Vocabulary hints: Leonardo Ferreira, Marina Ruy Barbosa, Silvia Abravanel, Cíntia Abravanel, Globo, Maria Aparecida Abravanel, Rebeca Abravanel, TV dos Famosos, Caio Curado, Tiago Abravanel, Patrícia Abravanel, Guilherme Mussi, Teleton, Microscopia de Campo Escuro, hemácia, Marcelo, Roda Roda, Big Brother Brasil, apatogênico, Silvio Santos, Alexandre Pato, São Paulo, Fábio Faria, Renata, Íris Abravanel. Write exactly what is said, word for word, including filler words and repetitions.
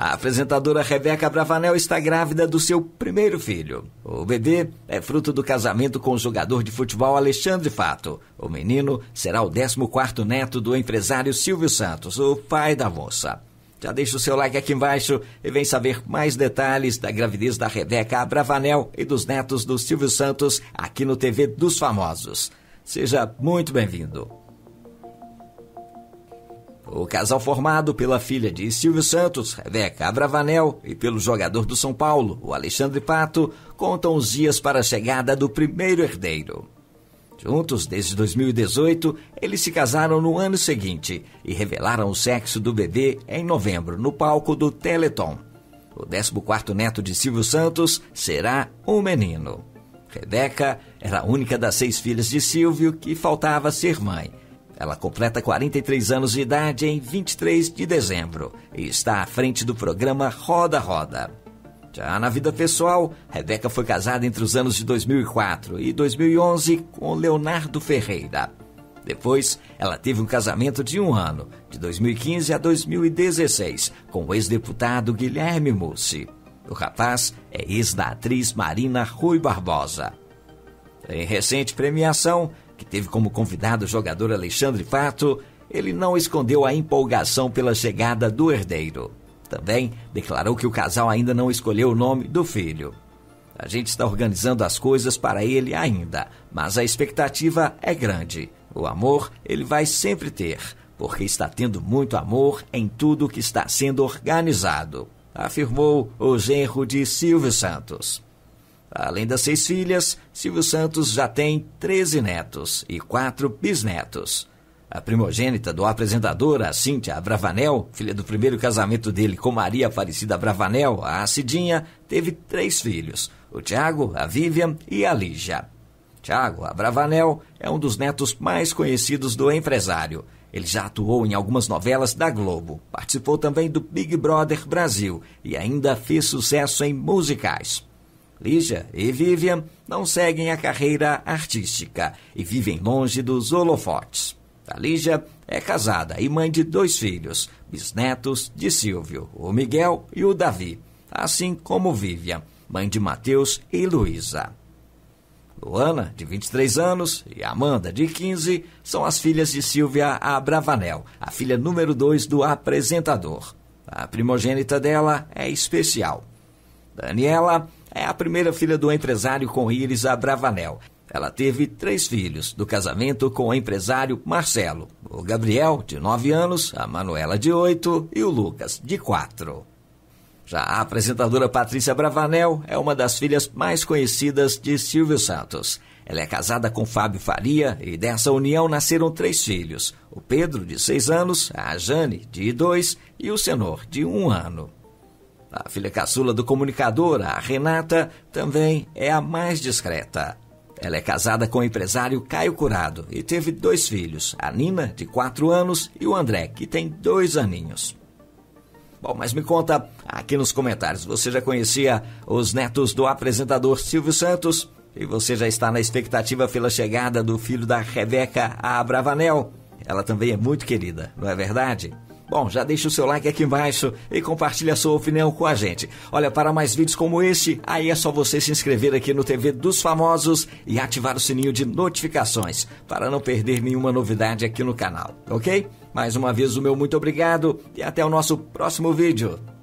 A apresentadora Rebeca Abravanel está grávida do seu primeiro filho. O bebê é fruto do casamento com o jogador de futebol Alexandre Pato. O menino será o décimo quarto neto do empresário Silvio Santos, o pai da moça. Já deixa o seu like aqui embaixo e vem saber mais detalhes da gravidez da Rebeca Abravanel e dos netos do Silvio Santos aqui no T V dos Famosos. Seja muito bem-vindo. O casal formado pela filha de Silvio Santos, Rebeca Abravanel, e pelo jogador do São Paulo, o Alexandre Pato, contam os dias para a chegada do primeiro herdeiro. Juntos, desde dois mil e dezoito, eles se casaram no ano seguinte e revelaram o sexo do bebê em novembro, no palco do Teleton. O décimo quarto neto de Silvio Santos será um menino. Rebeca era a única das seis filhas de Silvio que faltava ser mãe. Ela completa quarenta e três anos de idade em vinte e três de dezembro e está à frente do programa Roda Roda. Já na vida pessoal, Rebeca foi casada entre os anos de dois mil e quatro e dois mil e onze com Leonardo Ferreira. Depois, ela teve um casamento de um ano, de dois mil e quinze a dois mil e dezesseis, com o ex-deputado Guilherme Mussi. O rapaz é ex da atriz Marina Ruy Barbosa. Em recente premiação, que teve como convidado o jogador Alexandre Pato, ele não escondeu a empolgação pela chegada do herdeiro. Também declarou que o casal ainda não escolheu o nome do filho. A gente está organizando as coisas para ele ainda, mas a expectativa é grande. O amor ele vai sempre ter, porque está tendo muito amor em tudo que está sendo organizado, afirmou o genro de Silvio Santos. Além das seis filhas, Silvio Santos já tem treze netos e quatro bisnetos. A primogênita do apresentador, a Cíntia Abravanel, filha do primeiro casamento dele com Maria Aparecida Abravanel, a Cidinha, teve três filhos, o Tiago, a Vivian e a Lígia. Tiago Abravanel é um dos netos mais conhecidos do empresário. Ele já atuou em algumas novelas da Globo, participou também do Big Brother Brasil e ainda fez sucesso em musicais. Lígia e Vivian não seguem a carreira artística e vivem longe dos holofotes. A Lígia é casada e mãe de dois filhos, bisnetos de Silvio, o Miguel e o Davi, assim como Vivian, mãe de Matheus e Luísa. Luana, de vinte e três anos, e Amanda, de quinze, são as filhas de Silvia Abravanel, a filha número dois do apresentador. A primogênita dela é especial. Daniela é a primeira filha do empresário com Íris Abravanel. Ela teve três filhos do casamento com o empresário Marcelo, o Gabriel, de nove anos, a Manuela, de oito, e o Lucas, de quatro. Já a apresentadora Patrícia Abravanel é uma das filhas mais conhecidas de Silvio Santos. Ela é casada com Fábio Faria e dessa união nasceram três filhos, o Pedro, de seis anos, a Jane, de dois, e o Senor, de um ano. A filha caçula do comunicador, a Renata, também é a mais discreta. Ela é casada com o empresário Caio Curado e teve dois filhos, a Nina, de quatro anos, e o André, que tem dois aninhos. Bom, mas me conta aqui nos comentários, você já conhecia os netos do apresentador Silvio Santos? E você já está na expectativa pela chegada do filho da Rebeca Abravanel? Ela também é muito querida, não é verdade? Bom, já deixa o seu like aqui embaixo e compartilha a sua opinião com a gente. Olha, para mais vídeos como esse, aí é só você se inscrever aqui no T V dos Famosos e ativar o sininho de notificações para não perder nenhuma novidade aqui no canal, ok? Mais uma vez o meu muito obrigado e até o nosso próximo vídeo.